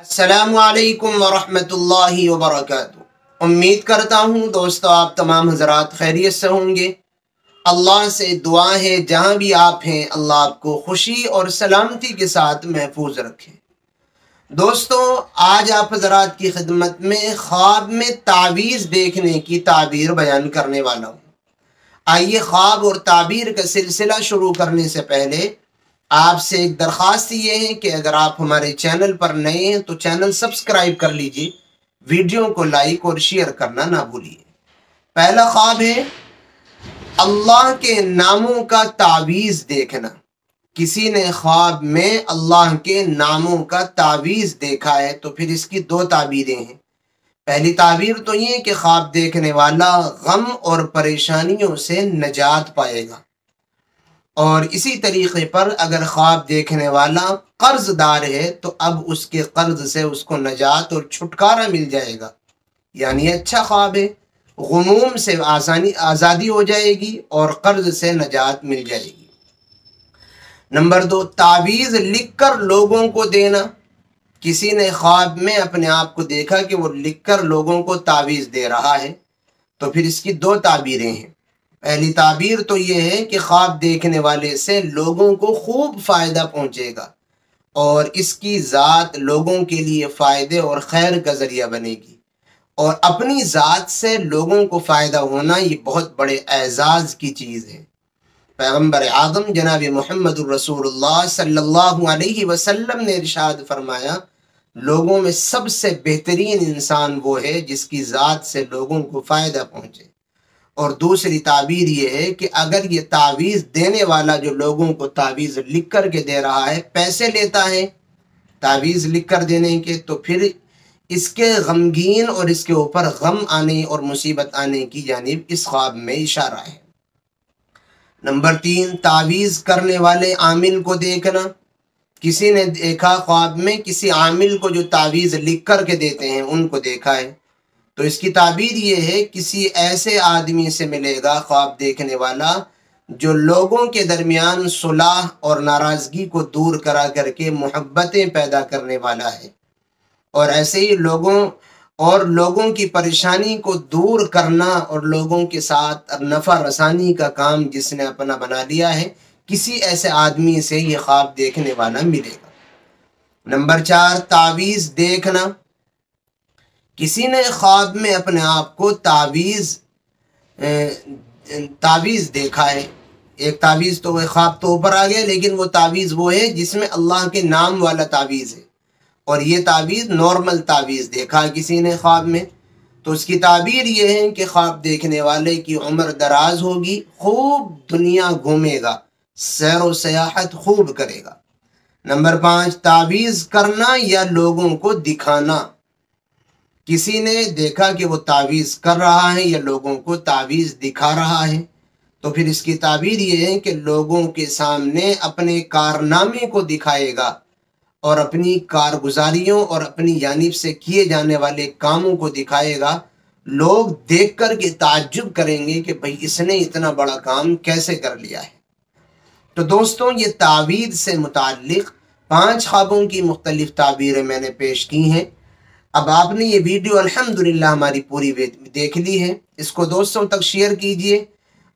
अस्सलामुअलैकुम वरहमतुल्लाहि वबरकातुहू। उम्मीद करता हूँ दोस्तों आप तमाम हज़रात खैरियत से होंगे। अल्लाह से दुआ है जहाँ भी आप हैं अल्लाह आपको खुशी और सलामती के साथ महफूज रखे। दोस्तों आज आप हज़रात की खिदमत में ख्वाब में तावीज़ देखने की ताबीर बयान करने वाला हूँ। आइए ख्वाब और ताबीर का सिलसिला शुरू करने से पहले आपसे एक दरख्वास्त ये है कि अगर आप हमारे चैनल पर नए हैं तो चैनल सब्सक्राइब कर लीजिए, वीडियो को लाइक और शेयर करना ना भूलिए। पहला ख्वाब है अल्लाह के नामों का तावीज़ देखना। किसी ने ख्वाब में अल्लाह के नामों का तावीज़ देखा है तो फिर इसकी दो ताबीरें हैं। पहली ताबीर तो ये कि ख्वाब देखने वाला गम और परेशानियों से निजात पाएगा, और इसी तरीक़े पर अगर ख्वाब देखने वाला कर्जदार है तो अब उसके कर्ज से उसको नजात और छुटकारा मिल जाएगा, यानी अच्छा ख्वाब है। गुमूम से आज़ादी हो जाएगी और कर्ज से नजात मिल जाएगी। नंबर दो, तावीज़ लिखकर लोगों को देना। किसी ने ख्वाब में अपने आप को देखा कि वो लिखकर लोगों को तावीज़ दे रहा है तो फिर इसकी दो ताबीरें हैं। पहली ताबीर तो ये है कि ख्वाब देखने वाले से लोगों को खूब फ़ायदा पहुँचेगा और इसकी ज़ात लोगों के लिए फ़ायदे और खैर का ज़रिया बनेगी, और अपनी ज़ात से लोगों को फ़ायदा होना ये बहुत बड़े एज़ाज़ की चीज़ है। पैगम्बर आज़म जनाब मुहम्मदुर रसूलुल्लाह सल्लल्लाहु अलैहि वसल्लम ने इरशाद फरमाया, लोगों में सबसे बेहतरीन इंसान वो है जिसकी ज़ात से लोगों को फ़ायदा पहुँचे। और दूसरी ताबीर ये है कि अगर ये तावीज़ देने वाला जो लोगों को तावीज़ लिख कर के दे रहा है पैसे लेता है तावीज़ लिख कर देने के, तो फिर इसके गमगीन और इसके ऊपर गम आने और मुसीबत आने की जानिब इस ख्वाब में इशारा है। नंबर तीन, तावीज़ करने वाले आमिल को देखना। किसी ने देखा ख्वाब में किसी आमिल को जो तावीज़ लिख कर के देते हैं उनको देखा है तो इसकी ताबीर ये है किसी ऐसे आदमी से मिलेगा ख्वाब देखने वाला जो लोगों के दरमियान सुलह और नाराज़गी को दूर करा करके मोहब्बतें पैदा करने वाला है, और ऐसे ही लोगों की परेशानी को दूर करना और लोगों के साथ नफ़ा रसानी का काम जिसने अपना बना लिया है किसी ऐसे आदमी से ये ख्वाब देखने वाला मिलेगा। नंबर चार, तावीज़ देखना। किसी ने ख्वाब में अपने आप को तावीज़ देखा है। एक तावीज़ तो वह ख्वाब तो ऊपर आ गया, लेकिन वो तावीज़ वो है जिसमें अल्लाह के नाम वाला तावीज़ है, और ये तावीज़ नॉर्मल तावीज़ देखा है किसी ने ख्वाब में तो उसकी ताबीर ये है कि ख्वाब देखने वाले की उम्र दराज होगी, खूब दुनिया घूमेगा, सैर व सयाहत खूब करेगा। नंबर पाँच, तावीज़ करना या लोगों को दिखाना। किसी ने देखा कि वो तावीज़ कर रहा है या लोगों को तावीज़ दिखा रहा है तो फिर इसकी ताबीर ये है कि लोगों के सामने अपने कारनामे को दिखाएगा और अपनी कारगुजारियों और अपनी जानिब से किए जाने वाले कामों को दिखाएगा। लोग देख कर के ताज्जुब करेंगे कि भाई इसने इतना बड़ा काम कैसे कर लिया है। तो दोस्तों ये तावीज़ से मुताल्लिक़ 5 ख्वाबों की मुख्तलिफ़ ताबीरें मैंने पेश की हैं। अब आपने ये वीडियो अल्हम्दुलिल्लाह हमारी पूरी देख ली है, इसको दोस्तों तक शेयर कीजिए।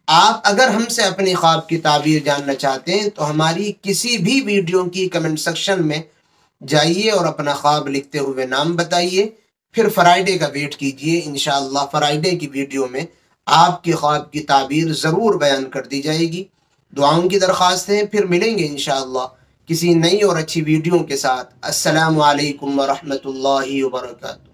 आप अगर हमसे अपने ख्वाब की ताबीर जानना चाहते हैं तो हमारी किसी भी वीडियो की कमेंट सेक्शन में जाइए और अपना ख्वाब लिखते हुए नाम बताइए, फिर फ्राइडे का वेट कीजिए। इंशाअल्लाह फ्राइडे की वीडियो में आपके ख्वाब की ताबीर ज़रूर बयान कर दी जाएगी। दुआओं की दरख्वास्त है, फिर मिलेंगे इंशाअल्लाह किसी नई और अच्छी वीडियो के साथ। अस्सलामु अलैकुम वरहमतुल्लाहि वबरकातुहू।